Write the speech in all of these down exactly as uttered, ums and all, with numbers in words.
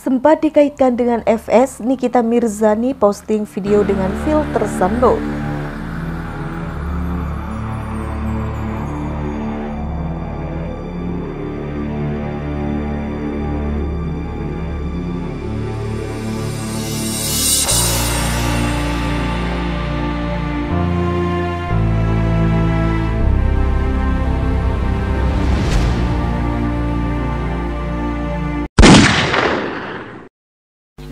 sempat dikaitkan dengan F S, Nikita Mirzani posting video dengan filter Sambo.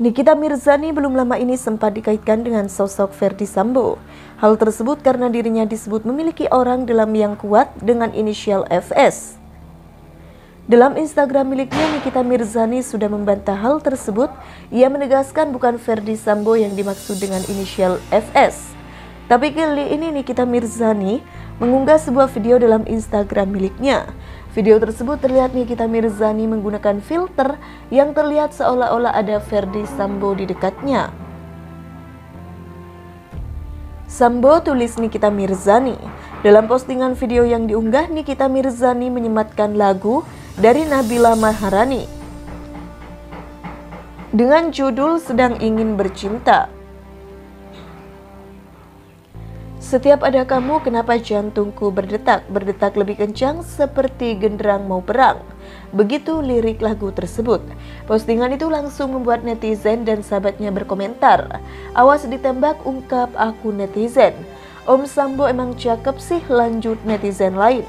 Nikita Mirzani belum lama ini sempat dikaitkan dengan sosok Ferdy Sambo. Hal tersebut karena dirinya disebut memiliki orang dalam yang kuat dengan inisial F S. Dalam Instagram miliknya, Nikita Mirzani sudah membantah hal tersebut. Ia menegaskan bukan Ferdy Sambo yang dimaksud dengan inisial F S. Tapi kali ini Nikita Mirzani mengunggah sebuah video dalam Instagram miliknya. Video tersebut terlihat Nikita Mirzani menggunakan filter yang terlihat seolah-olah ada Ferdy Sambo di dekatnya. Sambo, tulis Nikita Mirzani. Dalam postingan video yang diunggah, Nikita Mirzani menyematkan lagu dari Nabila Maharani dengan judul Sedang Ingin Bercinta. Setiap ada kamu, kenapa jantungku berdetak, berdetak lebih kencang seperti genderang mau perang. Begitu lirik lagu tersebut. Postingan itu langsung membuat netizen dan sahabatnya berkomentar. Awas ditembak, ungkap aku netizen. Om Sambo emang cakep sih, lanjut netizen lain.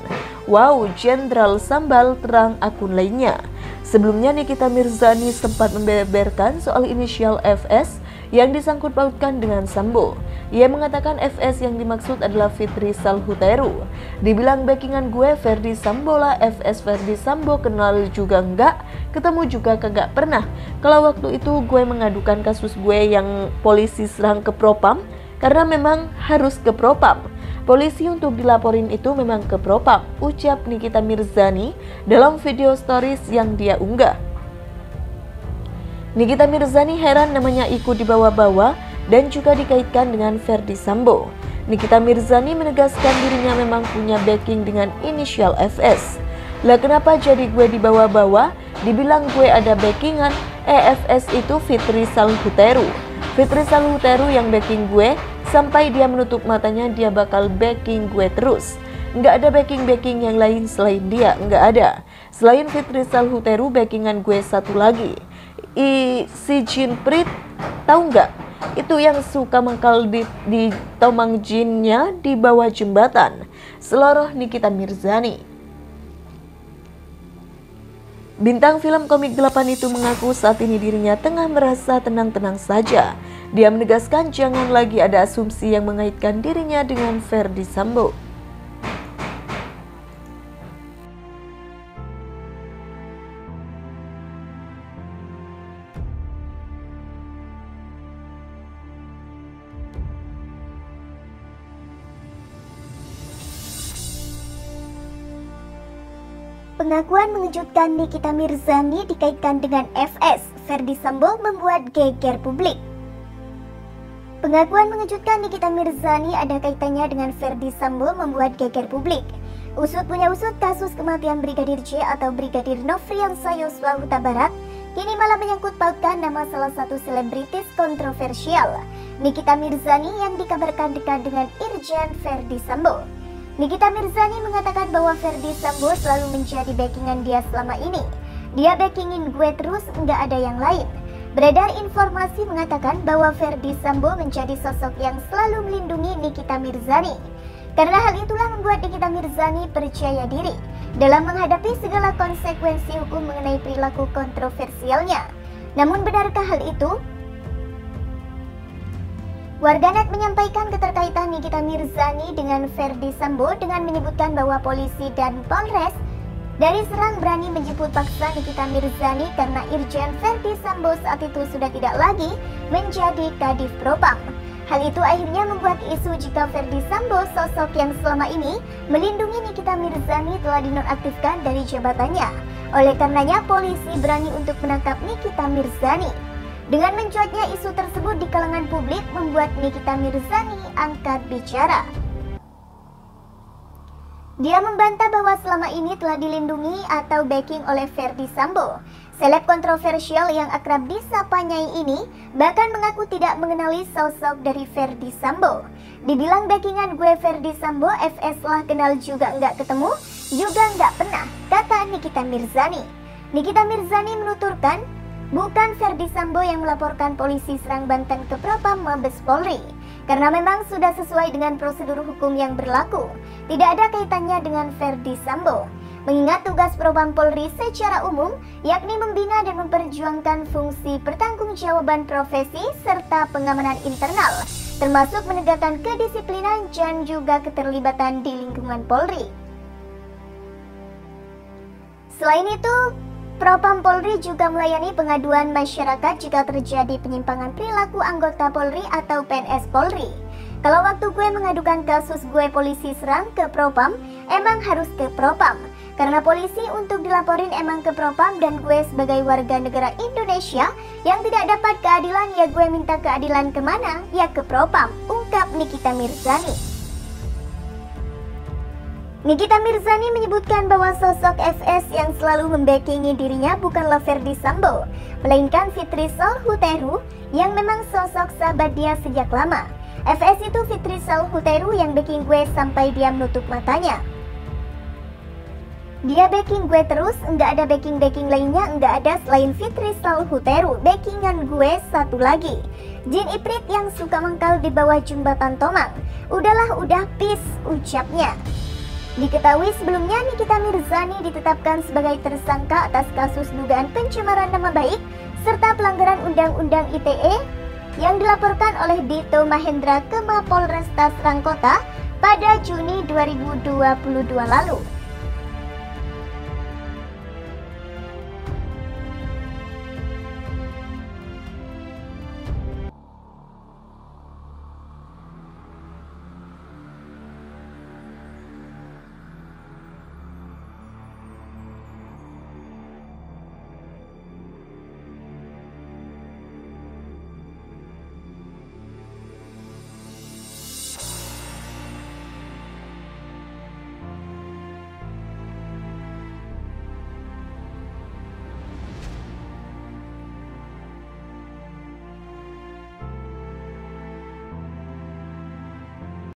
Wow, Jenderal Sambal, terang akun lainnya. Sebelumnya Nikita Mirzani sempat membeberkan soal inisial F S yang disangkut pautkan dengan Sambo. Ia mengatakan F S yang dimaksud adalah Fitri Salhuteru. Dibilang backingan gue Ferdy Sambo lah, F S Ferdy Sambo kenal juga enggak, ketemu juga kagak pernah. Kalau waktu itu gue mengadukan kasus gue yang polisi serang ke Propam, karena memang harus ke Propam. Polisi untuk dilaporin itu memang ke Propam, ucap Nikita Mirzani dalam video stories yang dia unggah. Nikita Mirzani heran namanya ikut dibawa-bawa dan juga dikaitkan dengan Ferdy Sambo. Nikita Mirzani menegaskan dirinya memang punya backing dengan inisial F S. Lah kenapa jadi gue dibawa-bawa? Dibilang gue ada backingan, E F S itu Fitri Salhuteru. Fitri Salhuteru yang backing gue, sampai dia menutup matanya dia bakal backing gue terus. Nggak ada backing-backing yang lain selain dia, nggak ada. Selain Fitri Salhuteru, backingan gue satu lagi. I si Jin Prit, tahu nggak? Itu yang suka mangkal di, di tomang jinnya di bawah jembatan. Seloroh Nikita Mirzani. Bintang film Komik Delapan itu mengaku saat ini dirinya tengah merasa tenang-tenang saja. Dia menegaskan jangan lagi ada asumsi yang mengaitkan dirinya dengan Ferdy Sambo. Pengakuan mengejutkan Nikita Mirzani dikaitkan dengan F S, Ferdy Sambo membuat geger publik. Pengakuan mengejutkan Nikita Mirzani ada kaitannya dengan Ferdy Sambo membuat geger publik. Usut punya usut, kasus kematian Brigadir J atau Brigadir Nofriansyah Yosua Hutabarat kini malah menyangkut pautkan nama salah satu selebritis kontroversial, Nikita Mirzani, yang dikabarkan dekat dengan Irjen Ferdy Sambo. Nikita Mirzani mengatakan bahwa Ferdy Sambo selalu menjadi backingan dia selama ini. Dia backingin gue terus, nggak ada yang lain. Beredar informasi mengatakan bahwa Ferdy Sambo menjadi sosok yang selalu melindungi Nikita Mirzani. Karena hal itulah membuat Nikita Mirzani percaya diri dalam menghadapi segala konsekuensi hukum mengenai perilaku kontroversialnya. Namun benarkah hal itu? Warganet menyampaikan keterkaitan Nikita Mirzani dengan Ferdy Sambo dengan menyebutkan bahwa polisi dan Polres dari Serang berani menjemput paksa Nikita Mirzani karena Irjen Ferdy Sambo saat itu sudah tidak lagi menjadi Kadif Propam. Hal itu akhirnya membuat isu jika Ferdy Sambo, sosok yang selama ini melindungi Nikita Mirzani, telah dinonaktifkan dari jabatannya. Oleh karenanya, polisi berani untuk menangkap Nikita Mirzani. Dengan mencuatnya isu tersebut di kalangan publik, membuat Nikita Mirzani angkat bicara. Dia membantah bahwa selama ini telah dilindungi atau backing oleh Ferdy Sambo. Seleb kontroversial yang akrab disapa Nyai ini bahkan mengaku tidak mengenali sosok dari Ferdy Sambo. Dibilang backingan gue Ferdy Sambo, F S lah, kenal juga nggak ketemu, juga nggak pernah, kata Nikita Mirzani. Nikita Mirzani menuturkan, bukan Ferdy Sambo yang melaporkan polisi Serang Banten ke Propam Mabes Polri, karena memang sudah sesuai dengan prosedur hukum yang berlaku. Tidak ada kaitannya dengan Ferdy Sambo. Mengingat tugas Propam Polri secara umum, yakni membina dan memperjuangkan fungsi pertanggungjawaban profesi serta pengamanan internal, termasuk menegakkan kedisiplinan dan juga keterlibatan di lingkungan Polri. Selain itu, Propam Polri juga melayani pengaduan masyarakat jika terjadi penyimpangan perilaku anggota Polri atau P N S Polri. Kalau waktu gue mengadukan kasus gue polisi Serang ke Propam, emang harus ke Propam. Karena polisi untuk dilaporin emang ke Propam, dan gue sebagai warga negara Indonesia yang tidak dapat keadilan, ya gue minta keadilan kemana? Ya ke Propam, ungkap Nikita Mirzani. Nikita Mirzani menyebutkan bahwa sosok F S yang selalu membackingi dirinya bukanlah Ferdy Sambo, melainkan Fitri Salhuteru yang memang sosok sahabat dia sejak lama. F S itu Fitri Salhuteru yang backing gue sampai dia menutup matanya. Dia backing gue terus, enggak ada backing-backing lainnya, enggak ada selain Fitri Salhuteru. Backingan gue satu lagi, jin Iprit yang suka mengkal di bawah jembatan Tomang. Udahlah, udah peace, ucapnya. Diketahui sebelumnya Nikita Mirzani ditetapkan sebagai tersangka atas kasus dugaan pencemaran nama baik serta pelanggaran Undang-Undang I T E yang dilaporkan oleh Dito Mahendra ke Mapolresta Serang Kota pada Juni dua ribu dua puluh dua lalu.